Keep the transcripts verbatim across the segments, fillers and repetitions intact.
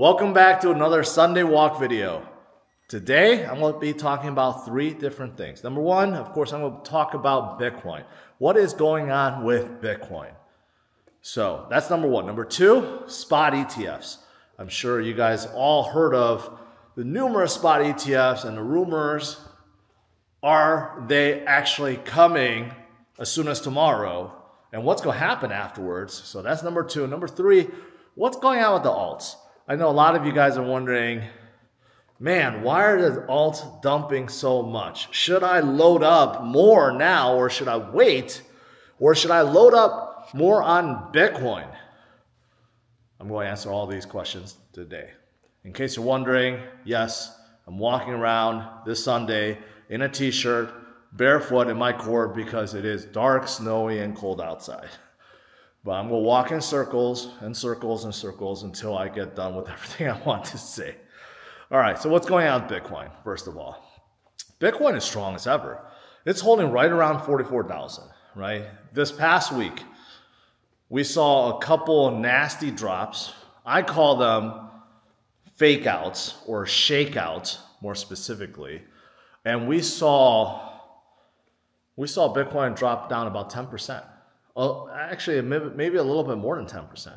Welcome back to another Sunday walk video. Today, I'm going to be talking about three different things. Number one, of course, I'm going to talk about Bitcoin. What is going on with Bitcoin? So that's number one. Number two, spot E T Fs. I'm sure you guys all heard of the numerous spot E T Fs and the rumors. Are they actually coming as soon as tomorrow? And what's going to happen afterwards? So that's number two. Number three, what's going on with the alts? I know a lot of you guys are wondering, man, why are the alts dumping so much? Should I load up more now or should I wait? Or should I load up more on Bitcoin? I'm going to answer all these questions today. In case you're wondering, yes, I'm walking around this Sunday in a t-shirt, barefoot in my cord because it is dark, snowy, and cold outside. But I'm going to walk in circles and circles and circles until I get done with everything I want to say. All right, so what's going on with Bitcoin, first of all? Bitcoin is strong as ever. It's holding right around forty-four thousand, right? This past week, we saw a couple nasty drops. I call them fake outs or shakeouts, more specifically. And we saw, we saw Bitcoin drop down about ten percent. Oh, actually, maybe, maybe a little bit more than ten percent.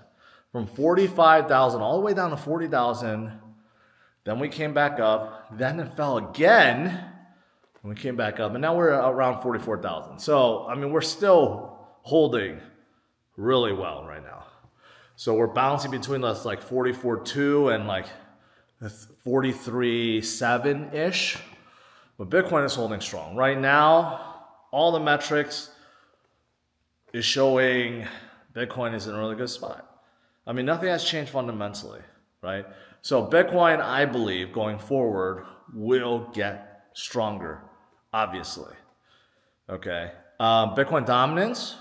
From forty-five thousand all the way down to forty thousand. Then we came back up. Then it fell again. And we came back up. And now we're around forty-four thousand. So, I mean, we're still holding really well right now. So we're bouncing between us like forty-four point two and like forty-three point seven-ish. But Bitcoin is holding strong. Right now, all the metrics is showing Bitcoin is in a really good spot. I mean, nothing has changed fundamentally, right? So Bitcoin, I believe, going forward, will get stronger, obviously. Okay. Um, Bitcoin dominance,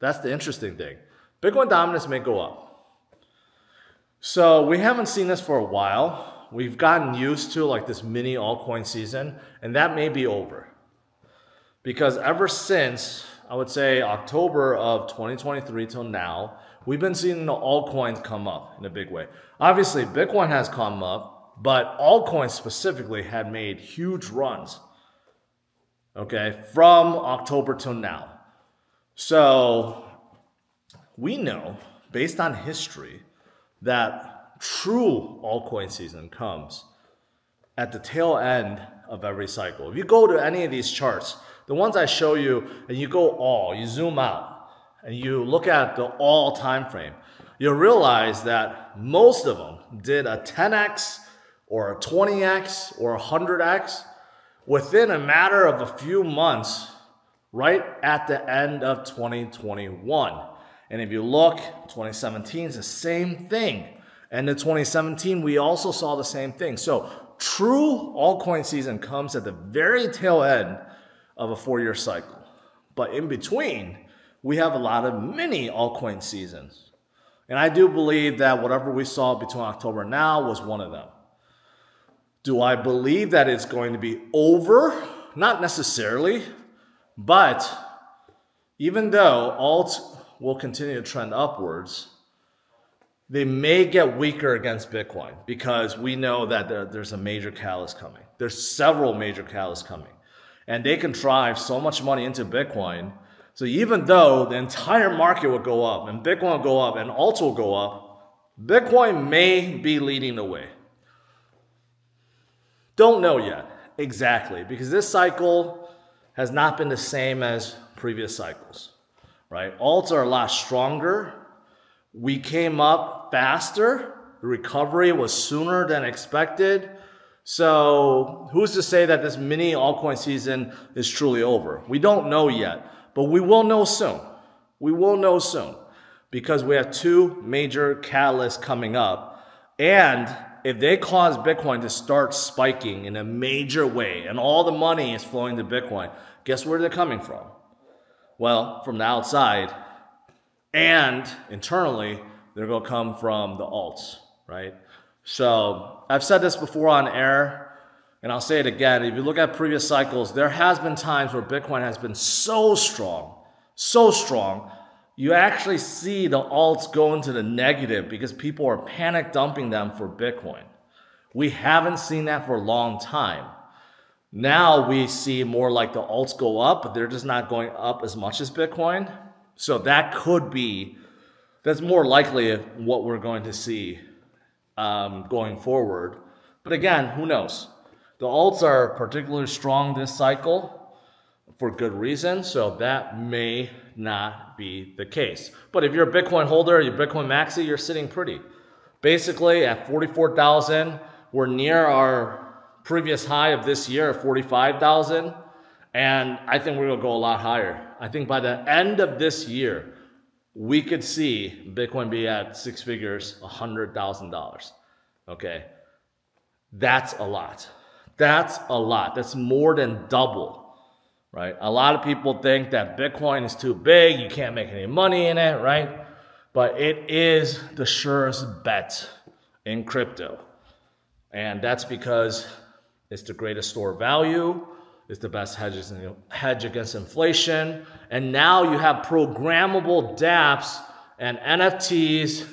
that's the interesting thing. Bitcoin dominance may go up. So we haven't seen this for a while. We've gotten used to like this mini altcoin season, and that may be over. Because ever since, I would say October of twenty twenty-three till now, we've been seeing the altcoins come up in a big way. Obviously, Bitcoin has come up, but altcoins specifically had made huge runs, okay, from October till now. So we know, based on history, that true altcoin season comes at the tail end of every cycle. If you go to any of these charts, the ones I show you, and you go all, you zoom out, and you look at the all time frame, you'll realize that most of them did a ten X or a twenty X or a one hundred X within a matter of a few months right at the end of twenty twenty-one. And if you look, twenty seventeen is the same thing. And in twenty seventeen, we also saw the same thing. So true altcoin season comes at the very tail end of a four-year cycle. But in between, we have a lot of mini altcoin seasons. And I do believe that whatever we saw between October and now was one of them. Do I believe that it's going to be over? Not necessarily. But even though alts will continue to trend upwards, they may get weaker against Bitcoin because we know that there, there's a major catalyst coming. There's several major catalysts coming. And they can drive so much money into Bitcoin. So even though the entire market will go up and Bitcoin will go up and alts will go up, Bitcoin may be leading the way. Don't know yet exactly because this cycle has not been the same as previous cycles, right? Alts are a lot stronger. We came up faster. The recovery was sooner than expected. So who's to say that this mini altcoin season is truly over? We don't know yet, but we will know soon. We will know soon because we have two major catalysts coming up. And if they cause Bitcoin to start spiking in a major way and all the money is flowing to Bitcoin, guess where they're coming from? Well, from the outside. And internally, they're going to come from the alts, right? So I've said this before on air, and I'll say it again. If you look at previous cycles, there has been times where Bitcoin has been so strong, so strong you actually see the alts go into the negative because people are panic dumping them for Bitcoin. We haven't seen that for a long time. Now we see more like the alts go up, but they're just not going up as much as Bitcoin. So that could be, that's more likely what we're going to see um, going forward. But again, who knows? The alts are particularly strong this cycle for good reason, so that may not be the case. But if you're a Bitcoin holder, you're Bitcoin maxi, you're sitting pretty. Basically at forty-four thousand, we're near our previous high of this year at forty-five thousand, and I think we're gonna go a lot higher. I think by the end of this year, we could see Bitcoin be at six figures, one hundred thousand dollars, okay? That's a lot. That's a lot. That's more than double, right? A lot of people think that Bitcoin is too big. You can't make any money in it, right? But it is the surest bet in crypto. And that's because it's the greatest store of value. It's the best hedges in, hedge against inflation. And now you have programmable dApps and N F Ts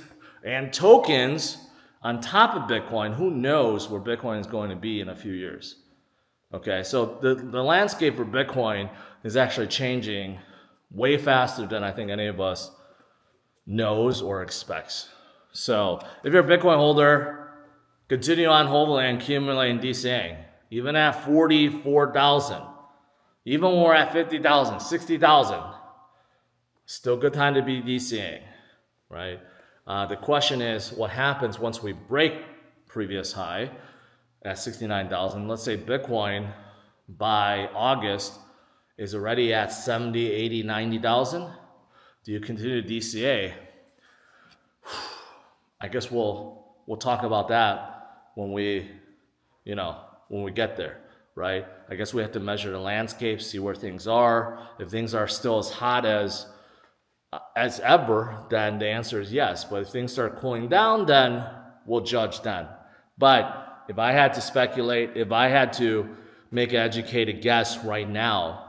and tokens on top of Bitcoin. Who knows where Bitcoin is going to be in a few years? Okay, so the, the landscape for Bitcoin is actually changing way faster than I think any of us knows or expects. So if you're a Bitcoin holder, continue on holding and accumulating DCAing. Even at forty-four thousand, even when we're at fifty thousand, sixty thousand, still good time to be DCAing, right? Uh, the question is, what happens once we break previous high at sixty-nine thousand? Let's say Bitcoin by August is already at seventy, eighty, ninety thousand. Do you continue to D C A? I guess we'll we'll talk about that when we, you know, when we get there, right? I guess we have to measure the landscape, see where things are. If things are still as hot as as ever, then the answer is yes. But if things start cooling down, then we'll judge then. But if I had to speculate, if I had to make an educated guess right now,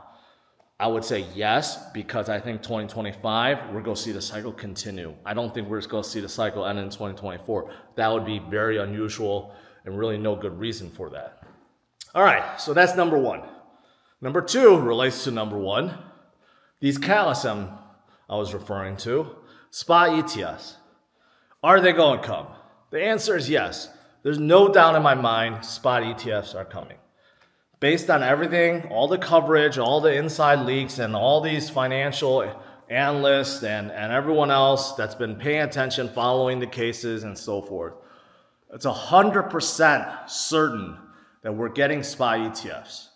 I would say yes, because I think twenty twenty-five, we're gonna see the cycle continue. I don't think we're just gonna see the cycle end in twenty twenty-four. That would be very unusual and really no good reason for that. All right, so that's number one. Number two relates to number one. These catalysts I'm I was referring to, spot E T Fs. Are they going to come? The answer is yes. There's no doubt in my mind, spot E T Fs are coming. Based on everything, all the coverage, all the inside leaks, and all these financial analysts and, and everyone else that's been paying attention, following the cases and so forth, it's one hundred percent certain that we're getting spot E T Fs.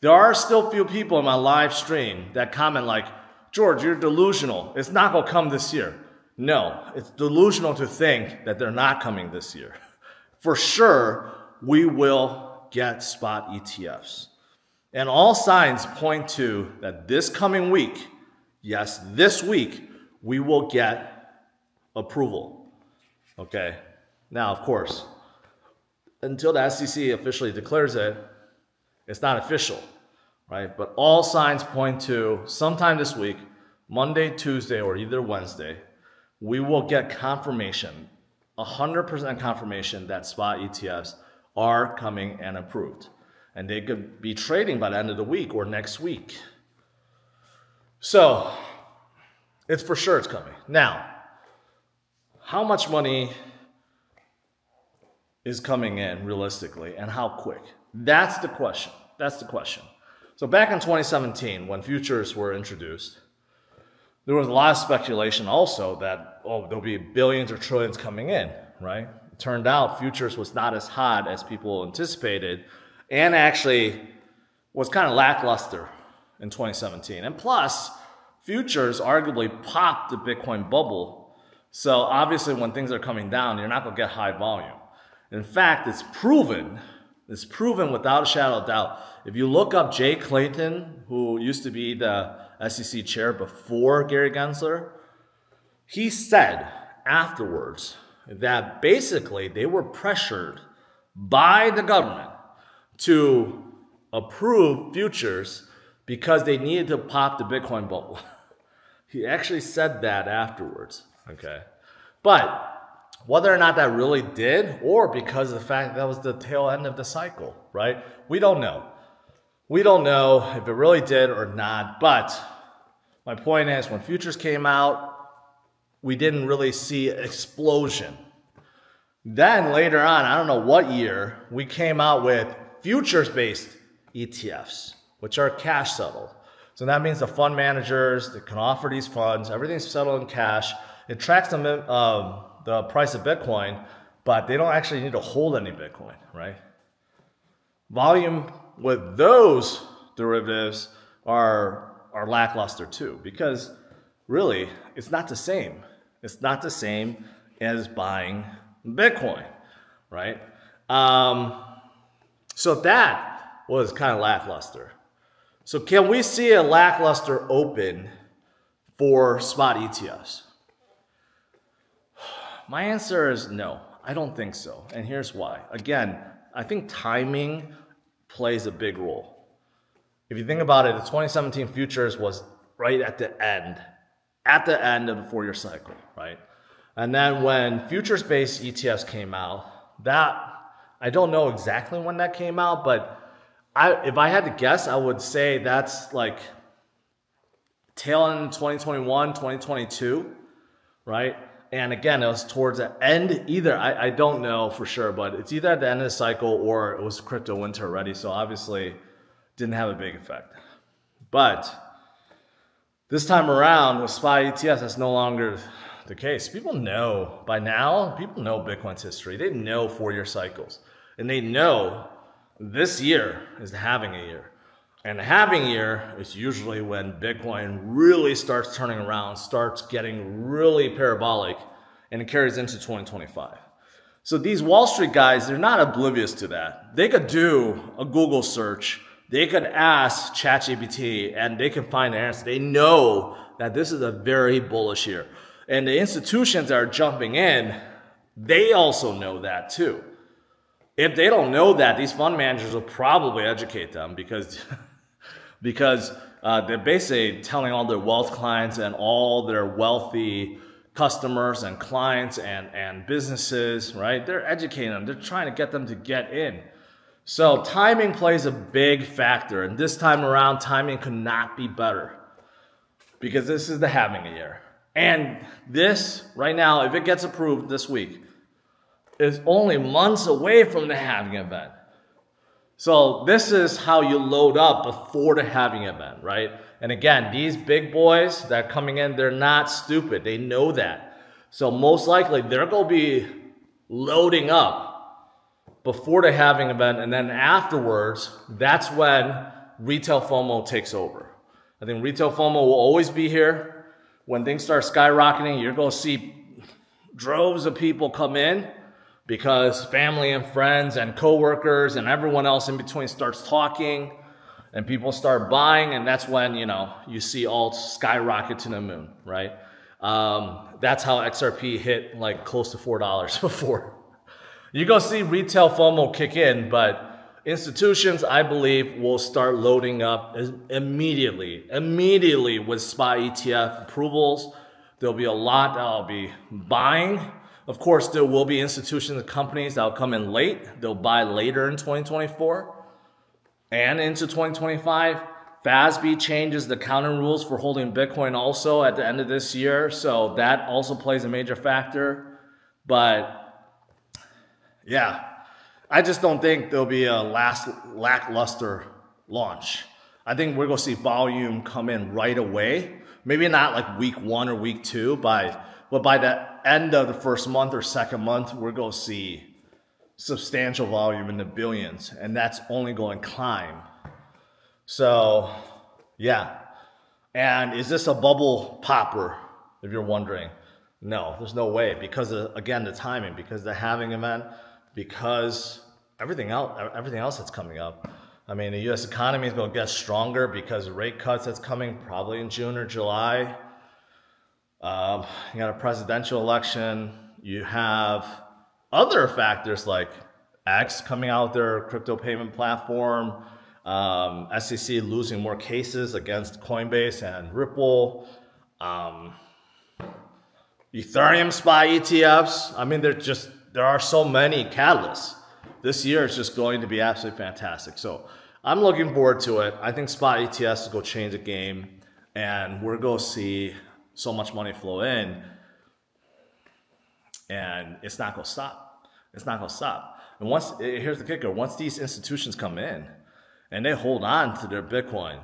There are still few people in my live stream that comment like, George, you're delusional. It's not going to come this year. No, it's delusional to think that they're not coming this year. For sure, we will get spot E T Fs. And all signs point to that this coming week, yes, this week, we will get approval. Okay. Now, of course, until the S E C officially declares it, it's not official. Right? But all signs point to sometime this week, Monday, Tuesday, or either Wednesday, we will get confirmation, one hundred percent confirmation that spot E T Fs are coming and approved. And they could be trading by the end of the week or next week. So it's for sure it's coming. Now, how much money is coming in realistically and how quick? That's the question. That's the question. So back in twenty seventeen, when futures were introduced, there was a lot of speculation also that, oh, there'll be billions or trillions coming in, right? It turned out futures was not as hot as people anticipated and actually was kind of lackluster in twenty seventeen. And plus, futures arguably popped the Bitcoin bubble. So obviously when things are coming down, you're not going to get high volume. In fact, it's proven It's proven without a shadow of doubt. If you look up Jay Clayton, who used to be the S E C chair before Gary Gensler, he said afterwards that basically they were pressured by the government to approve futures because they needed to pop the Bitcoin bubble. He actually said that afterwards. Okay. But whether or not that really did, or because of the fact that was the tail end of the cycle, right? We don't know. We don't know if it really did or not. But my point is, when futures came out, we didn't really see an explosion. Then later on, I don't know what year, we came out with futures-based E T Fs, which are cash settled. So that means the fund managers that can offer these funds, everything's settled in cash. It tracks them in, um, the price of Bitcoin, but they don't actually need to hold any Bitcoin, right? Volume with those derivatives are are lackluster too, because really it's not the same. It's not the same as buying Bitcoin, right? Um, so that was kind of lackluster. So can we see a lackluster open for spot E T Fs? My answer is no, I don't think so. And here's why. Again, I think timing plays a big role. If you think about it, the twenty seventeen futures was right at the end, at the end of the four-year cycle, right? And then when futures-based E T Fs came out, that, I don't know exactly when that came out, but I, if I had to guess, I would say that's like tail end twenty twenty-one, twenty twenty-two, right? And again, it was towards the end either. I, I don't know for sure, but it's either at the end of the cycle or it was crypto winter already. So obviously didn't have a big effect. But this time around with spot E T Fs, that's no longer the case. People know by now, people know Bitcoin's history. They know four-year cycles. And they know this year is the halving year. And the halving year is usually when Bitcoin really starts turning around, starts getting really parabolic, and it carries into twenty twenty-five. So these Wall Street guys, they're not oblivious to that. They could do a Google search. They could ask ChatGPT, and they can find the answer. They know that this is a very bullish year. And the institutions that are jumping in, they also know that too. If they don't know that, these fund managers will probably educate them because... Because uh, they're basically telling all their wealth clients and all their wealthy customers and clients and, and businesses, right? They're educating them. They're trying to get them to get in. So timing plays a big factor. And this time around, timing could not be better because this is the halving year. And this right now, if it gets approved this week, is only months away from the halving event. So this is how you load up before the halving event, right? And again, these big boys that are coming in, they're not stupid. They know that. So most likely they're going to be loading up before the halving event. And then afterwards, that's when retail FOMO takes over. I think retail FOMO will always be here. When things start skyrocketing, you're going to see droves of people come in, because family and friends and coworkers and everyone else in between starts talking and people start buying, and that's when, you know, you see alts skyrocket to the moon, right? Um, that's how X R P hit like close to four dollars before. You're going to see retail FOMO kick in, but institutions, I believe, will start loading up immediately, immediately with spot E T F approvals. There'll be a lot that'll be buying. Of course, there will be institutions and companies that will come in late. They'll buy later in twenty twenty-four and into twenty twenty-five. F A S B changes the counting rules for holding Bitcoin also at the end of this year. So that also plays a major factor. But yeah, I just don't think there'll be a last lackluster launch. I think we're going to see volume come in right away. Maybe not like week one or week two, by But by the end of the first month or second month, we're going to see substantial volume in the billions. And that's only going to climb. So, yeah. And is this a bubble popper, if you're wondering? No, there's no way. Because, of, again, the timing. Because the halving event. Because everything else, everything else that's coming up. I mean, the U S economy is going to get stronger because of rate cuts that's coming probably in June or July. Um, you got a presidential election. You have other factors like X coming out their crypto payment platform, um, S E C losing more cases against Coinbase and Ripple, um, Ethereum spot E T Fs. I mean, there's just, there are so many catalysts. This year is just going to be absolutely fantastic. So I'm looking forward to it. I think spot E T Fs will go change the game, and we're going to see so much money flow in, and it's not going to stop. It's not going to stop. And once, here's the kicker, once these institutions come in and they hold on to their Bitcoin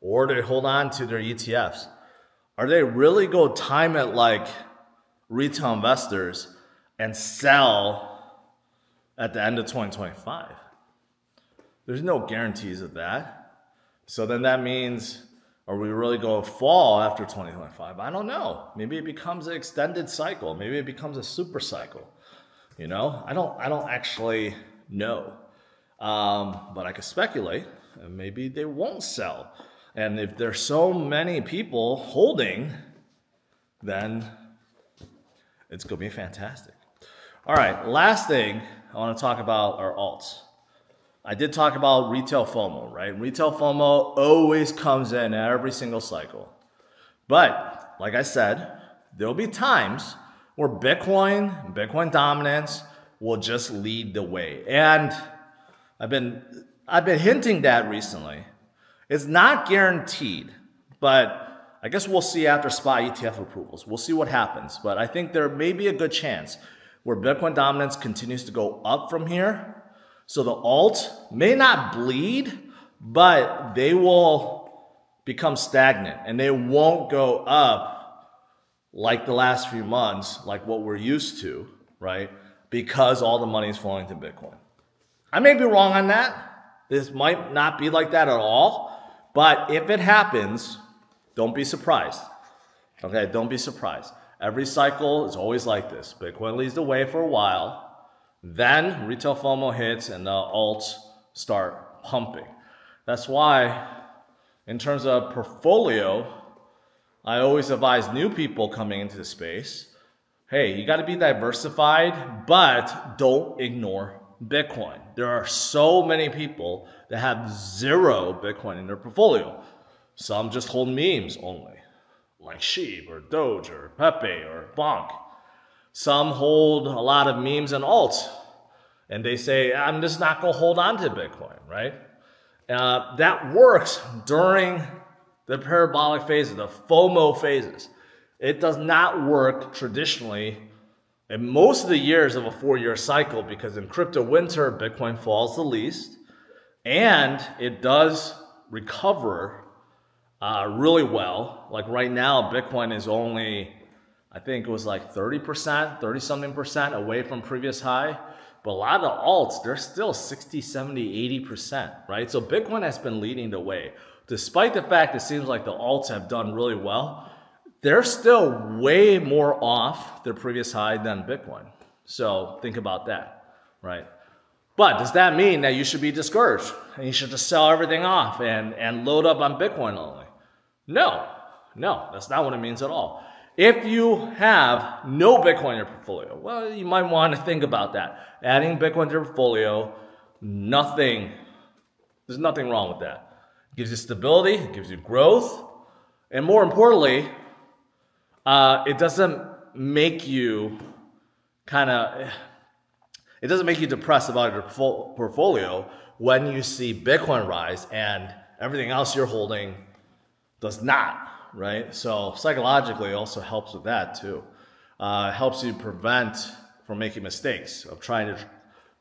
or they hold on to their E T Fs, are they really going to time it like retail investors and sell at the end of twenty twenty-five? There's no guarantees of that. So then that means, are we really going to fall after twenty twenty-five? I don't know. Maybe it becomes an extended cycle. Maybe it becomes a super cycle. You know, I don't, I don't actually know. Um, but I could speculate, and maybe they won't sell. And if there's so many people holding, then it's going to be fantastic. All right. Last thing I want to talk about are alts. I did talk about retail FOMO, right? Retail FOMO always comes in every single cycle. But like I said, there'll be times where Bitcoin, Bitcoin dominance will just lead the way. And I've been, I've been hinting that recently. It's not guaranteed, but I guess we'll see after spot E T F approvals. We'll see what happens. But I think there may be a good chance where Bitcoin dominance continues to go up from here. So the alt may not bleed, but they will become stagnant and they won't go up like the last few months, like what we're used to, right? Because all the money is flowing to Bitcoin. I may be wrong on that. This might not be like that at all, but if it happens, don't be surprised. Okay, don't be surprised. Every cycle is always like this. Bitcoin leads the way for a while. Then retail FOMO hits and the alts start pumping. That's why in terms of portfolio, I always advise new people coming into the space, hey, you got to be diversified, but don't ignore Bitcoin. There are so many people that have zero Bitcoin in their portfolio. Some just hold memes only, like SHIB or Doge or Pepe or Bonk. Some hold a lot of memes and alts, and they say, I'm just not going to hold on to Bitcoin, right? Uh, that works during the parabolic phases, the FOMO phases. It does not work traditionally in most of the years of a four-year cycle, because in crypto winter, Bitcoin falls the least, and it does recover uh, really well. Like right now, Bitcoin is only, I think it was like thirty percent, thirty something percent away from previous high. But a lot of alts, they're still sixty, seventy, eighty percent, right? So Bitcoin has been leading the way. Despite the fact it seems like the alts have done really well, they're still way more off their previous high than Bitcoin. So think about that, right? But does that mean that you should be discouraged and you should just sell everything off and, and load up on Bitcoin only? No, no, that's not what it means at all. If you have no Bitcoin in your portfolio, well, you might want to think about that. Adding Bitcoin to your portfolio, nothing, there's nothing wrong with that. It gives you stability, it gives you growth, and more importantly, uh, it doesn't make you kind of, it doesn't make you depressed about your portfolio when you see Bitcoin rise and everything else you're holding does not. Right? So psychologically it also helps with that too. Uh, it helps you prevent from making mistakes of trying to tr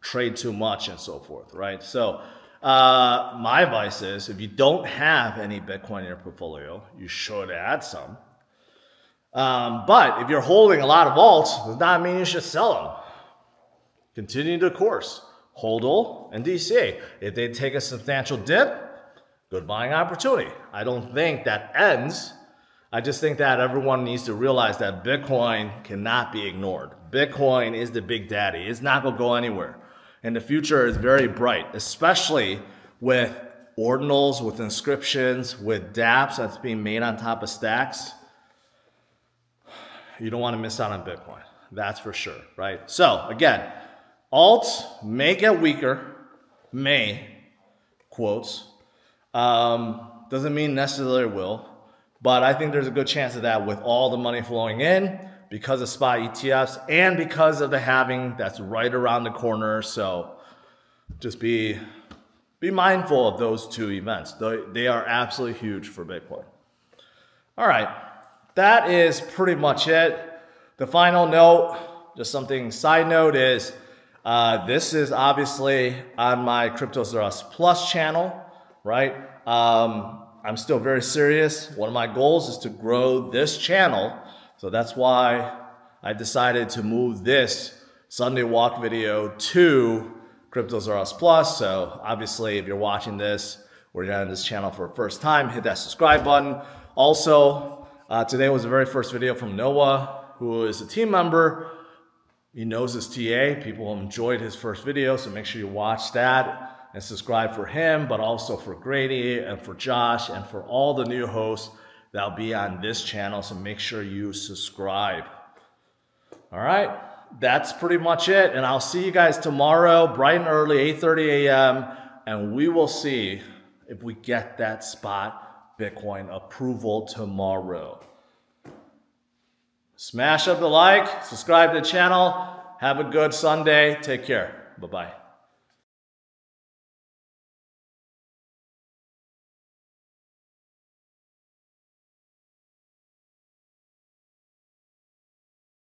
trade too much and so forth. Right? So uh, my advice is if you don't have any Bitcoin in your portfolio, you should add some. Um, but if you're holding a lot of alts, does not mean you should sell them. Continue the course. HODL and D C A. If they take a substantial dip, good buying opportunity. I don't think that ends. I just think that everyone needs to realize that Bitcoin cannot be ignored. Bitcoin is the big daddy. It's not going to go anywhere. And the future is very bright, especially with ordinals, with inscriptions, with dApps that's being made on top of stacks. You don't want to miss out on Bitcoin. That's for sure, right? So again, alts may get weaker, may, quotes, um, doesn't mean necessarily will. But I think there's a good chance of that with all the money flowing in because of spot E T Fs and because of the halving that's right around the corner. So just be, be mindful of those two events. They are absolutely huge for Bitcoin. All right, that is pretty much it. The final note, just something side note is, uh, this is obviously on my CryptosRus Plus channel, right? Um, I'm still very serious. One of my goals is to grow this channel. So that's why I decided to move this Sunday walk video to CryptosRus Plus. So obviously if you're watching this or you're on this channel for the first time, hit that subscribe button. Also, uh, today was the very first video from Noah, who is a team member. He knows his T A. People enjoyed his first video, so make sure you watch that and subscribe for him, but also for Grady and for Josh and for all the new hosts that'll be on this channel. So make sure you subscribe. All right, that's pretty much it. And I'll see you guys tomorrow, bright and early, eight thirty a m And we will see if we get that spot Bitcoin approval tomorrow. Smash up the like, subscribe to the channel. Have a good Sunday. Take care. Bye-bye.